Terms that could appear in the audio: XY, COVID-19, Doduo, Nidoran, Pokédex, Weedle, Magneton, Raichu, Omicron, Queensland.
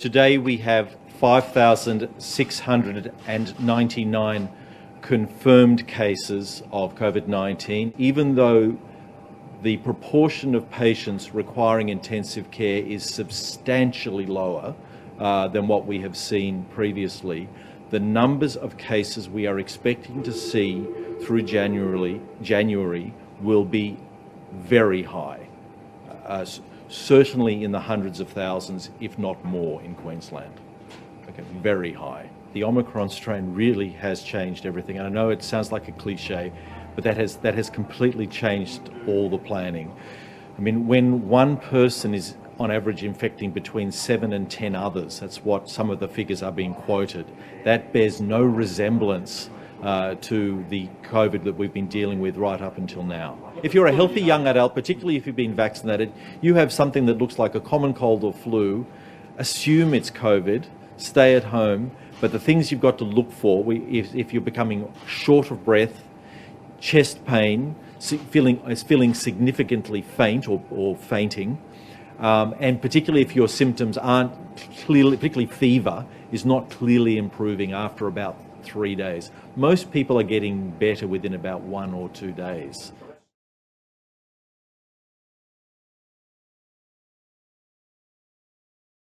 Today we have 5,699 confirmed cases of COVID-19, even though the proportion of patients requiring intensive care is substantially lower than what we have seen previously. The numbers of cases we are expecting to see through January will be very high, certainly in the hundreds of thousands, if not more, in Queensland. Okay, very high. The Omicron strain really has changed everything, and I know it sounds like a cliche, but that has completely changed all the planning. I mean, when one person is on average infecting between 7 and 10 others, that's what some of the figures are being quoted, that bears no resemblance to the COVID that we've been dealing with right up until now. If you're a healthy young adult, particularly if you've been vaccinated, you have something that looks like a common cold or flu, assume it's COVID, stay at home, but the things you've got to look for, if you're becoming short of breath, chest pain, feeling significantly faint or fainting, and particularly if your symptoms aren't clearly, particularly fever, is not clearly improving after about 3 days. Most people are getting better within about 1 or 2 days.